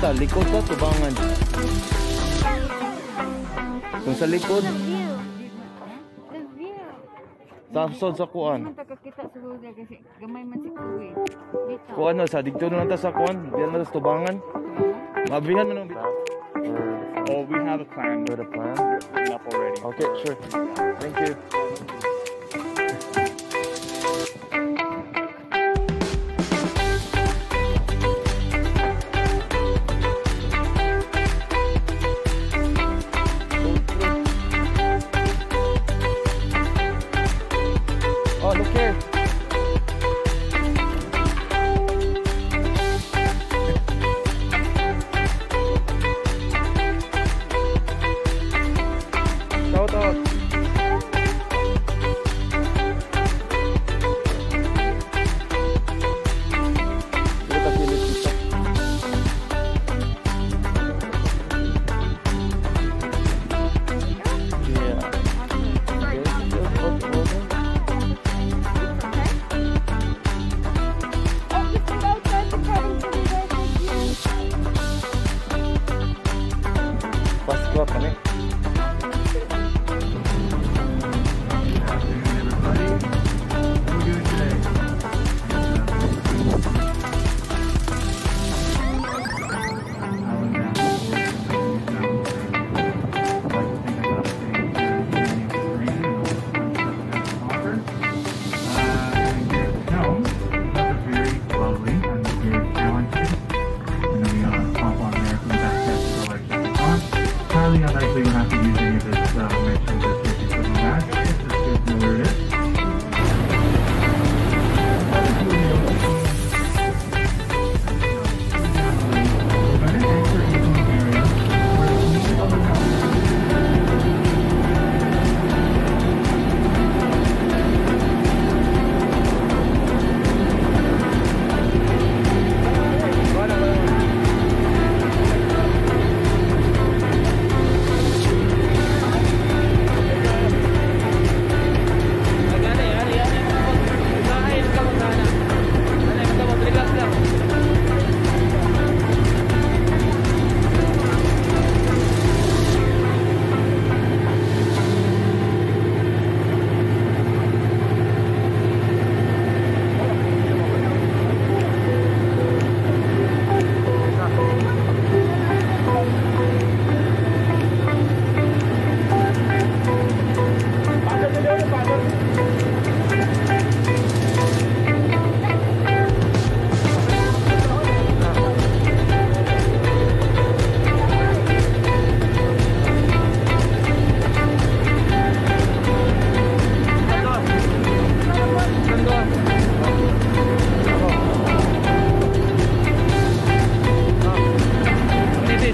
Sa likod ko, tubangan. Kung sa likod, tapos sa kuan. Kuan na, sa dito na sa kuan, diyan na sa tubangan. Mabihan mo nung bitaw. Oh, we have a plan. We have a plan? We're up already. Okay, sure. Thank you. Shout out.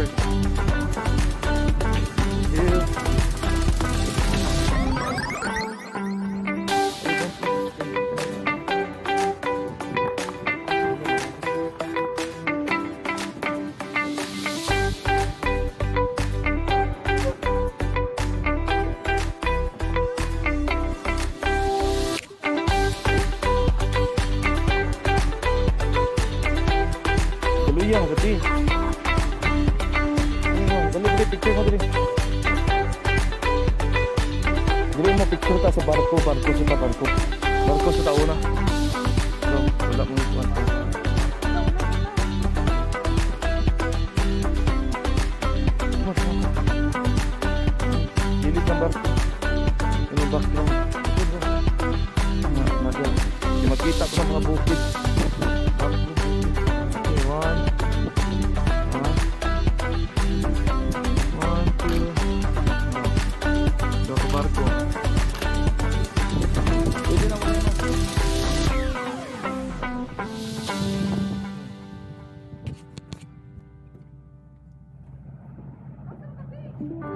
different. Yang gede, gede picture gede, gede mau picture tak sebarco, barco sudah una, belum muncul.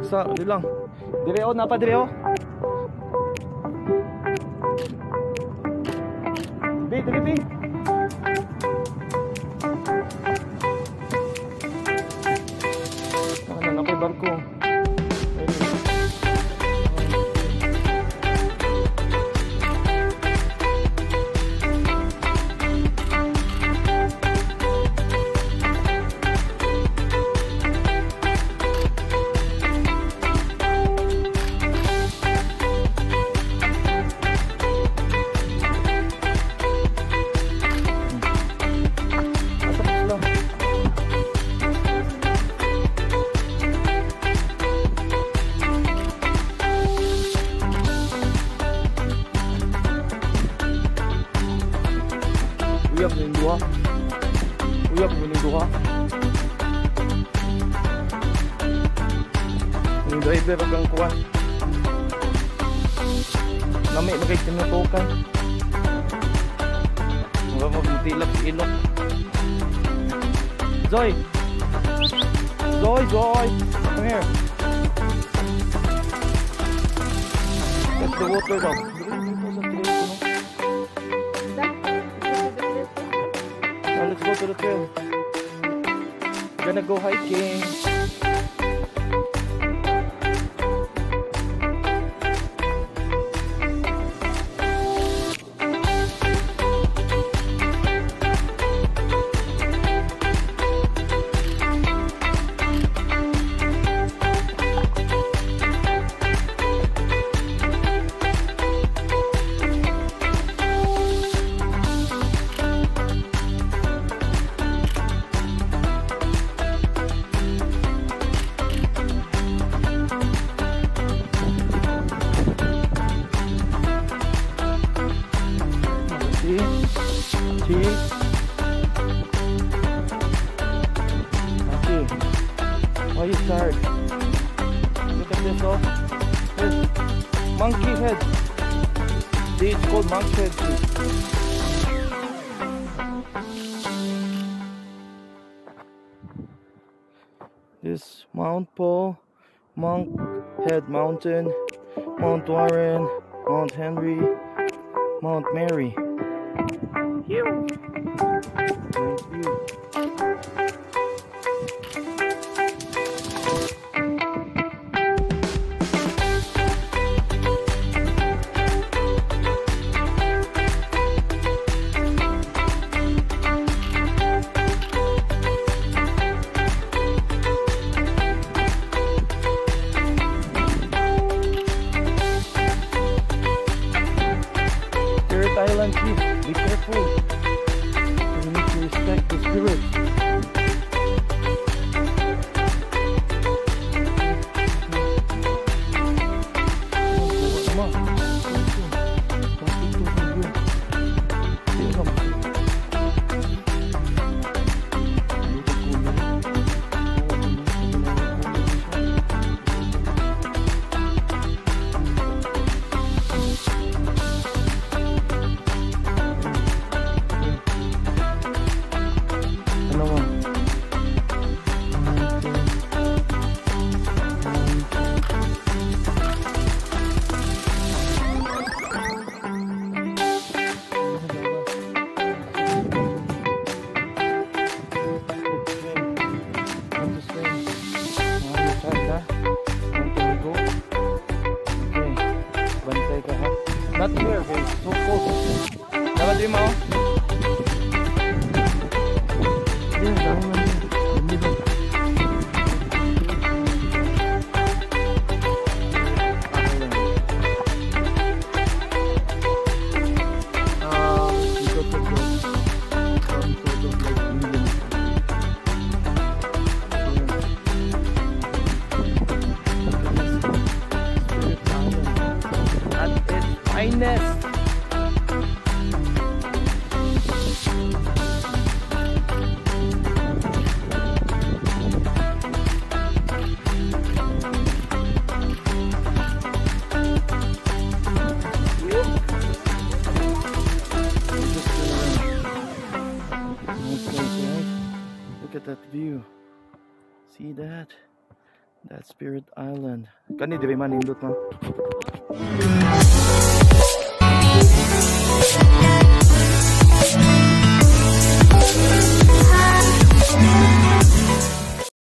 Sa, di lang. Direo, napa direo? Di, di. Ano na barko? Driver hanggang kuwan. Nami bagay tinutukan. Mga mabitilap ilok. Joy! Joy! Come here. That's the water dog. Let's go to the trail. Gonna go hiking. Why you tired? Look at this, oh. This monkey head. It's called monkey head. This Mount Paul, Monk Head Mountain, Mount Warren, Mount Henry, Mount Mary. Phew. Thank you. Spirit Island, please be careful. not here, guys. So close. Dapat din mo. See that? That's Spirit Island. Kani di ba man indot mo?